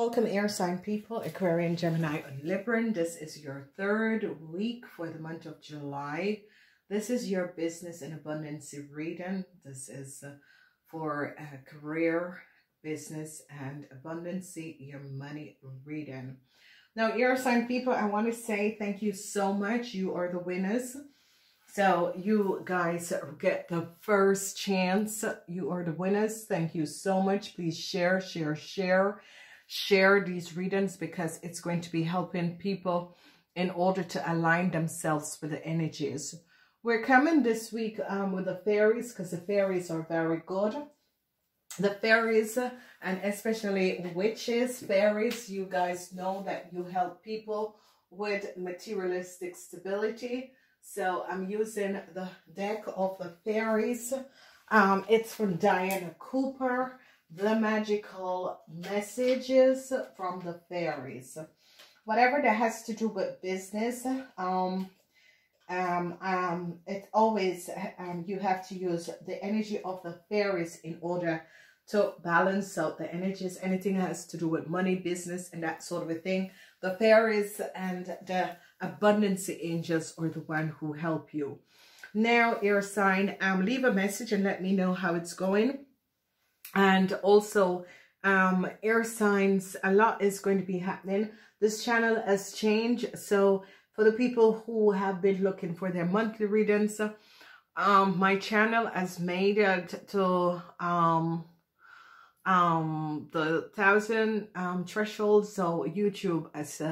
Welcome air sign people, Aquarian, Gemini, and Libra. This is your third week for the month of July. This is your business and abundance reading. This is for career, business, and abundance, your money reading. Now, air sign people, I want to say thank you so much. You are the winners. So you guys get the first chance. You are the winners. Thank you so much. Please share these readings, because it's going to be helping people in order to align themselves with the energies. We're coming this week with the fairies, because the fairies are very good. The fairies, and especially witches, fairies, you guys know that you help people with materialistic stability. So I'm using the deck of the fairies. It's from Diana Cooper, The Magical Messages from the Fairies. Whatever that has to do with business, it's always you have to use the energy of the fairies in order to balance out the energies. Anything that has to do with money, business, and that sort of a thing, the fairies and the abundance angels are the one who help you. Now, air sign, leave a message and let me know how it's going. And also, air signs, a lot is going to be happening. This channel has changed, so for the people who have been looking for their monthly readings, my channel has made it to the 1,000 threshold. So YouTube, as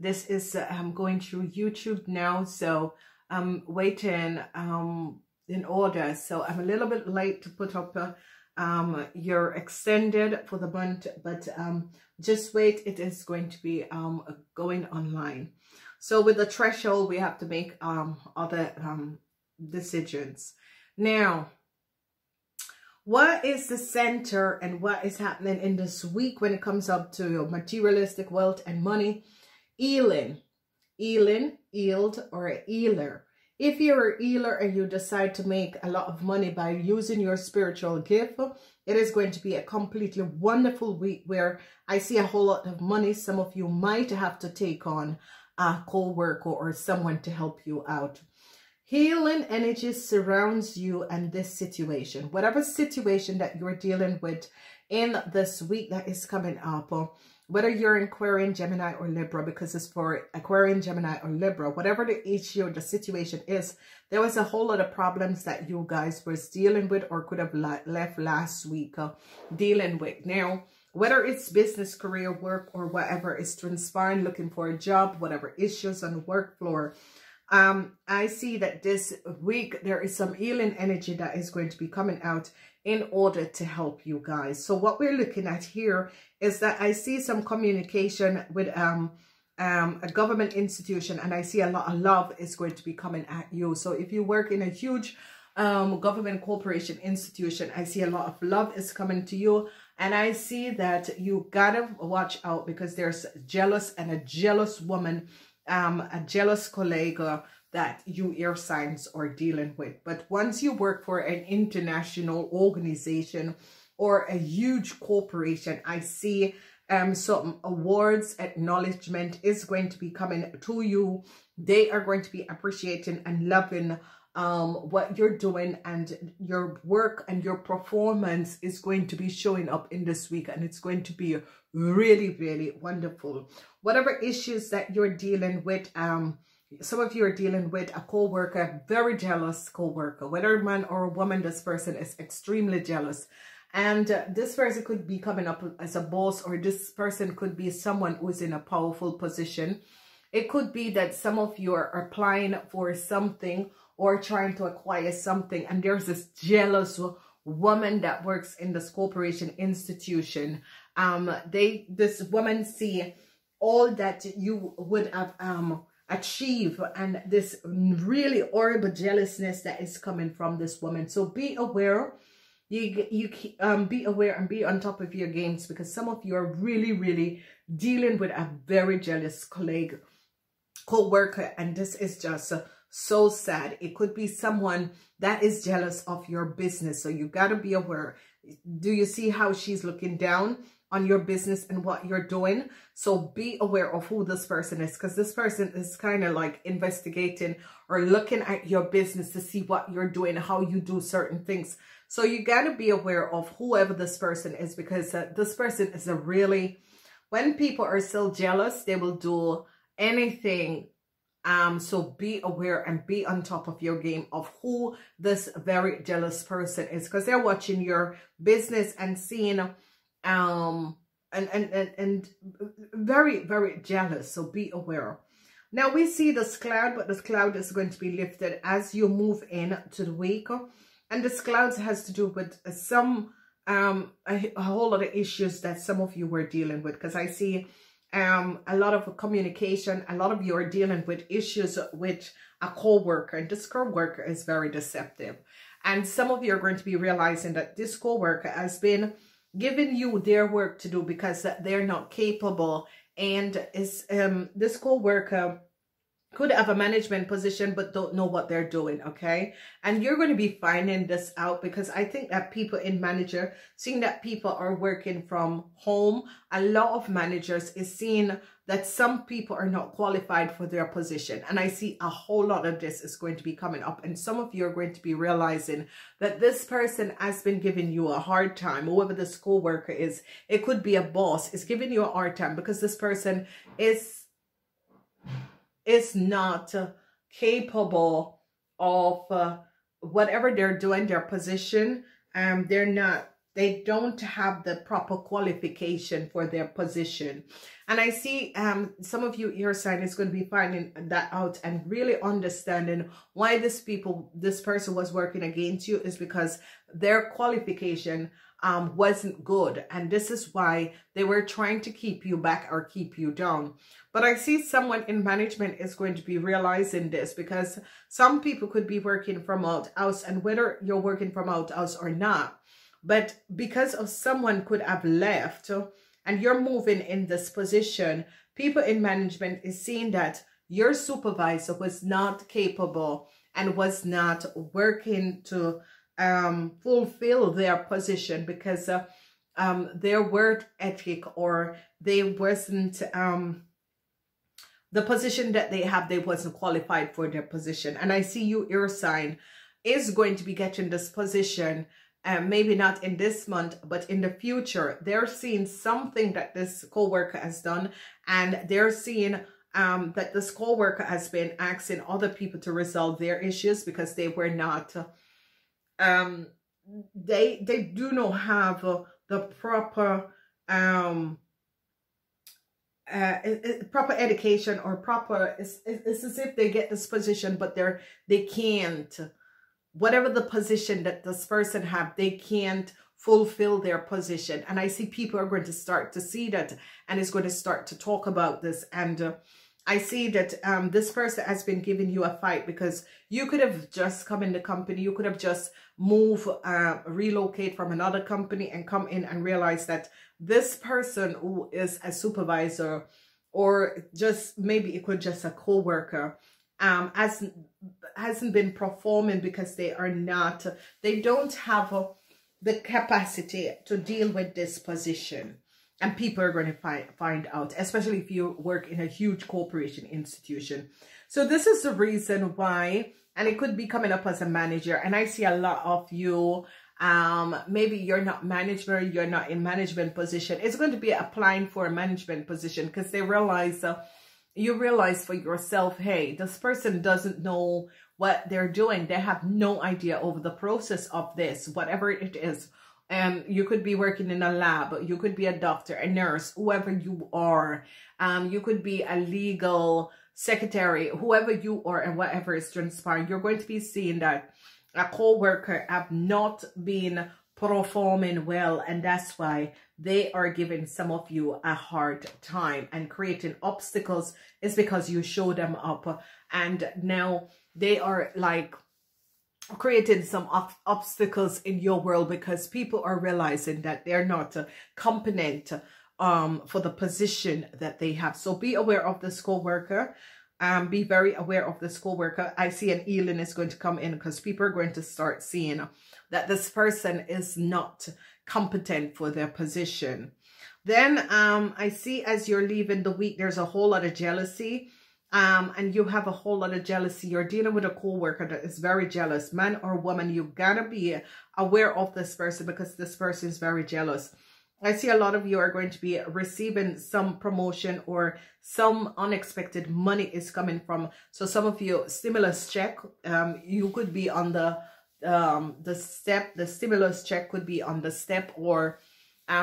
this is, I'm going through YouTube now, so I'm waiting in order. So I'm a little bit late to put up your extended for the month, but just wait, it is going to be going online. So with the threshold, we have to make other decisions. Now, what is the center and what is happening in this week when it comes up to your materialistic wealth and money? Healing, healing, healed, or a healer. If you're a healer and you decide to make a lot of money by using your spiritual gift, it is going to be a completely wonderful week where I see a whole lot of money. Some of you might have to take on a co-worker or someone to help you out. Healing energy surrounds you and this situation. Whatever situation that you're dealing with in this week that is coming up, whether you're in Aquarian, Gemini, or Libra, because it's for Aquarian, Gemini, or Libra, whatever the issue or the situation is, there was a whole lot of problems that you guys were dealing with or could have left last week dealing with. Now, whether it's business, career, work, or whatever is transpiring, looking for a job, whatever issues on the work floor, I see that this week there is some healing energy that is going to be coming out in order to help you guys. So what we're looking at here is that I see some communication with a government institution, and I see a lot of love is going to be coming at you. So if you work in a huge government corporation institution, I see a lot of love is coming to you. And I see that you gotta watch out, because there's jealous and a jealous woman, a jealous colleague that you air signs are dealing with. But once you work for an international organization or a huge corporation, I see some awards, acknowledgement is going to be coming to you. They are going to be appreciating and loving what you're doing, and your work and your performance is going to be showing up in this week, and it's going to be really, really wonderful. Whatever issues that you're dealing with, some of you are dealing with a co-worker, very jealous co-worker, whether a man or a woman, this person is extremely jealous. And this person could be coming up as a boss, or this person could be someone who's in a powerful position. It could be that some of you are applying for something or trying to acquire something, and there's this jealous woman that works in this corporation institution. This woman see all that you would have achieved, and this really horrible jealousness that is coming from this woman. So be aware, be aware and be on top of your games, because some of you are really, really dealing with a very jealous colleague, co-worker, and this is just so sad. It could be someone that is jealous of your business, so you got to be aware. Do you see how she's looking down on your business and what you're doing. So be aware of who this person is, because this person is kind of like investigating or looking at your business to see what you're doing, how you do certain things. So you got to be aware of whoever this person is, because this person is a really, when people are still jealous, they will do anything. So be aware and be on top of your game of who this very jealous person is, because they're watching your business and seeing and very, very jealous. So be aware. Now we see this cloud, but this cloud is going to be lifted as you move in to the week, and this cloud has to do with some a whole lot of issues that some of you were dealing with, because I see a lot of communication. A lot of you are dealing with issues with a co-worker, and this co-worker is very deceptive, and some of you are going to be realizing that this co-worker has been giving you their work to do because they're not capable, and is this co-worker could have a management position but don't know what they're doing, okay? And you're going to be finding this out, because I think that people in manager, seeing that people are working from home, a lot of managers is seeing that some people are not qualified for their position. And I see a whole lot of this is going to be coming up. And some of you are going to be realizing that this person has been giving you a hard time. Whoever this co-worker is, it could be a boss, is giving you a hard time because this person is not capable of whatever they're doing, their position. They're not, they don't have the proper qualification for their position. And I see some of you, your sign is going to be finding that out and really understanding why this person was working against you is because their qualification wasn't good, and this is why they were trying to keep you back or keep you down. But I see someone in management is going to be realizing this, because some people could be working from out house, and whether you're working from out house or not, but because of someone could have left and you're moving in this position, people in management is seeing that your supervisor was not capable and was not working to fulfill their position, because their work ethic, or they wasn't the position that they have, they wasn't qualified for their position. And I see you, your sign, is going to be getting this position, and maybe not in this month, but in the future. They're seeing something that this co-worker has done, and they're seeing that this co-worker has been asking other people to resolve their issues, because they were not they do not have the proper proper education or proper, it's as if they get this position, but they can't, whatever the position that this person have, they can't fulfill their position. And I see people are going to start to see that, and it's going to start to talk about this. And I see that this person has been giving you a fight, because you could have just come in the company, you could have just moved, relocate from another company and come in and realize that this person who is a supervisor, or just maybe it could just a co-worker, hasn't been performing, because they don't have the capacity to deal with this position. And people are going to find out, especially if you work in a huge corporation institution. So this is the reason why, and it could be coming up as a manager. And I see a lot of you, maybe you're not management, you're not in management position. It's going to be applying for a management position, because they realize, you realize for yourself, hey, this person doesn't know what they're doing. They have no idea over the process of this, whatever it is. You could be working in a lab, you could be a doctor, a nurse, whoever you are. You could be a legal secretary, whoever you are, and whatever is transpiring, you're going to be seeing that a co-worker have not been performing well, and that's why they are giving some of you a hard time and creating obstacles, is because you show them up, and now they are like creating some obstacles in your world, because people are realizing that they're not competent for the position that they have. So be aware of this co-worker. Be very aware of this co-worker. I see an healing is going to come in, because people are going to start seeing that this person is not competent for their position. Then I see as you're leaving the week, there's a whole lot of jealousy. And you have a whole lot of jealousy. You're dealing with a coworker that is very jealous. Man or woman, you gotta be aware of this person because this person is very jealous. I see a lot of you are going to be receiving some promotion or some unexpected money is coming from. So some of you, stimulus check, you could be on the stimulus check could be on the step, or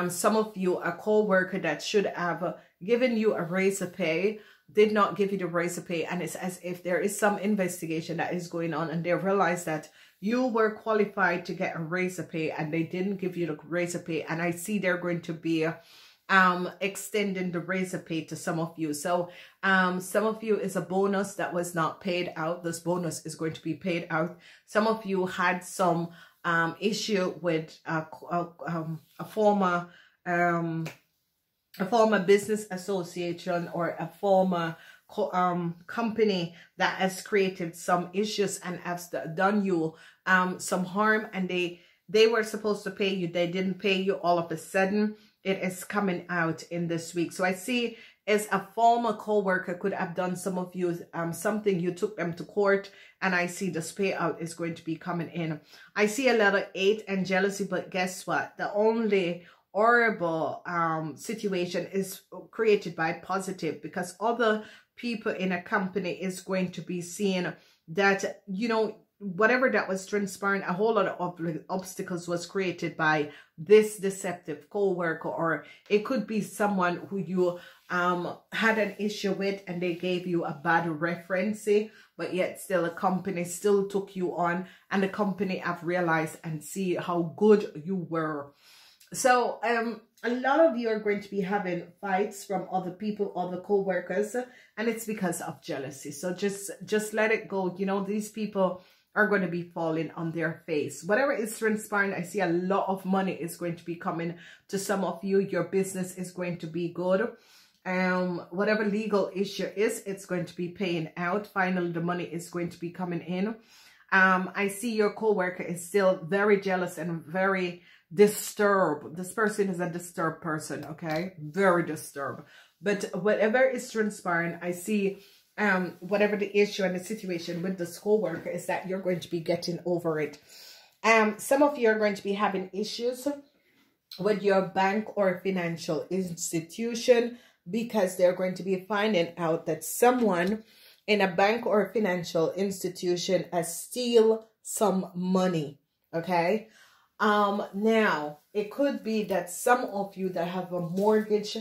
some of you, a co-worker that should have given you a raise of pay did not give you the raise of pay, and it's as if there is some investigation that is going on and they realize that you were qualified to get a raise of pay and they didn't give you the raise of pay, and I see they're going to be extending the raise of pay to some of you. So some of you is a bonus that was not paid out. This bonus is going to be paid out. Some of you had some issue with a former business association or a former company that has created some issues and has done you some harm, and they were supposed to pay you, they didn't pay you. All of a sudden it is coming out in this week. So I see as a former co-worker could have done some of you something, you took them to court, and I see this payout is going to be coming in. I see a lot of hate and jealousy, but guess what, the only horrible situation is created by positive, because other people in a company is going to be seeing that, you know, whatever that was transpiring, a whole lot of obstacles was created by this deceptive co-worker, or it could be someone who you had an issue with and they gave you a bad reference, but yet still a company still took you on, and the company have realized and see how good you were. So a lot of you are going to be having fights from other people, other co-workers, and it's because of jealousy. So just let it go. You know, these people are going to be falling on their face. Whatever is transpiring, I see a lot of money is going to be coming to some of you. Your business is going to be good. Whatever legal issue is, it's going to be paying out. Finally, the money is going to be coming in. I see your co-worker is still very jealous and very disturbed. This person is a disturbed person, okay? Very disturbed. But whatever is transpiring, I see whatever the issue and the situation with this co-worker is that you're going to be getting over it. Some of you are going to be having issues with your bank or financial institution, because they're going to be finding out that someone in a bank or a financial institution has steal some money, okay? Now it could be that some of you that have a mortgage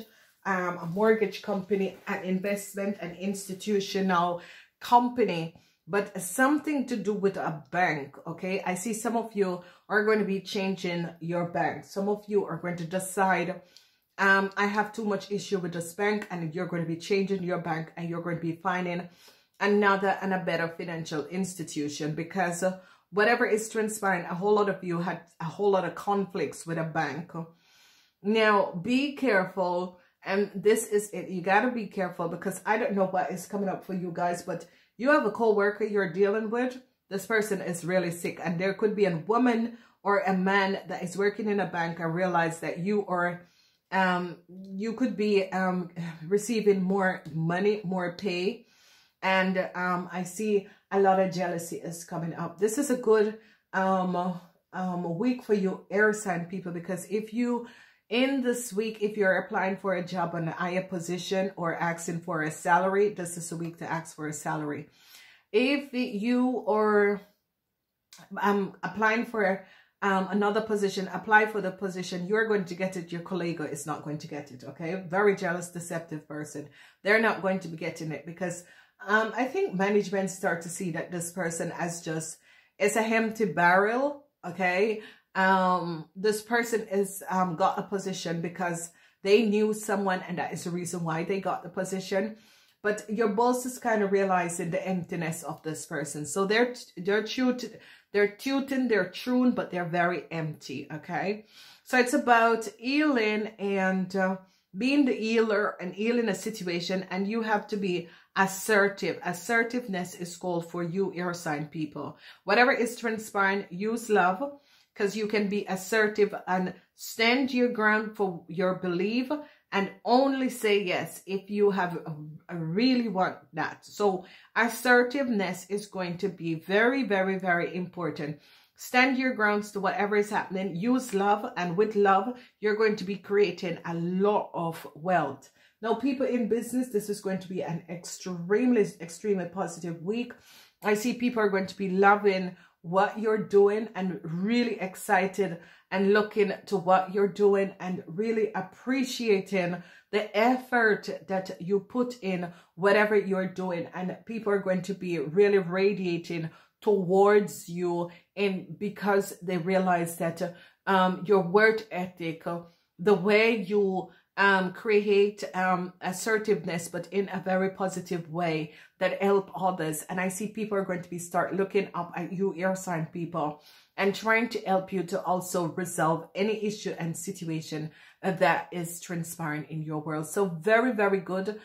company, an investment, an institutional company, but something to do with a bank. Okay. I see some of you are going to be changing your bank. Some of you are going to decide, I have too much issue with this bank, and you're going to be changing your bank, and you're going to be finding another and a better financial institution, because whatever is transpiring, a whole lot of you had a whole lot of conflicts with a bank. Now, be careful. And this is it. You got to be careful, because I don't know what is coming up for you guys, but you have a co-worker you're dealing with. This person is really sick, and there could be a woman or a man that is working in a bank and realize that you are, you could be receiving more money, more pay. And I see a lot of jealousy is coming up. This is a good week for you air sign people, because if you, in this week, if you're applying for a job on an higher position or asking for a salary, this is a week to ask for a salary. If you are applying for another position, apply for the position, you're going to get it. Your colleague is not going to get it, okay? Very jealous, deceptive person. They're not going to be getting it, because I think management start to see that this person as just, it's a empty barrel, okay? This person is got a position because they knew someone, and that is the reason why they got the position. But your boss is kind of realizing the emptiness of this person, so they're tuned, but they're very empty, okay? So it's about healing and being the healer and healing a situation, and you have to be assertive. Assertiveness is called for you air sign people. Whatever is transpiring, use love, because you can be assertive and stand your ground for your belief and only say yes if you have really want that. So assertiveness is going to be very, very, very important. Stand your grounds to whatever is happening. Use love, and with love, you're going to be creating a lot of wealth. Now, people in business, this is going to be an extremely, extremely positive week. I see people are going to be loving what you're doing and really excited and looking to what you're doing and really appreciating the effort that you put in whatever you're doing. And people are going to be really radiating towards you, and because they realize that your work ethic, the way you create assertiveness, but in a very positive way that help others. And I see people are going to be start looking up at you, air sign people, and trying to help you to also resolve any issue and situation that is transpiring in your world. So very, very good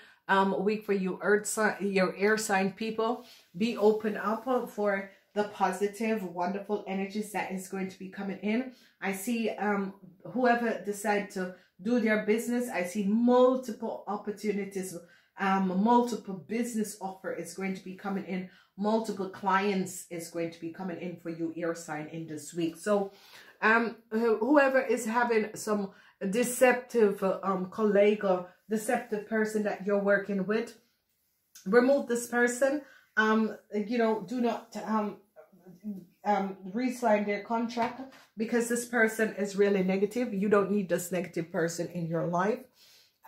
week for you, earth sign, your air sign people. Be open up for the positive, wonderful energies that is going to be coming in. I see whoever decide to do their business, I see multiple opportunities, multiple business offer is going to be coming in, multiple clients is going to be coming in for you, air sign, in this week. So whoever is having some deceptive colleague or deceptive person that you're working with, remove this person. You know, do not re-sign their contract, because this person is really negative. You don't need this negative person in your life.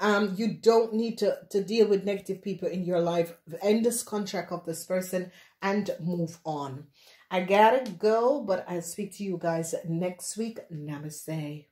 You don't need to deal with negative people in your life. End this contract of this person and move on. I gotta go, but I'll speak to you guys next week. Namaste.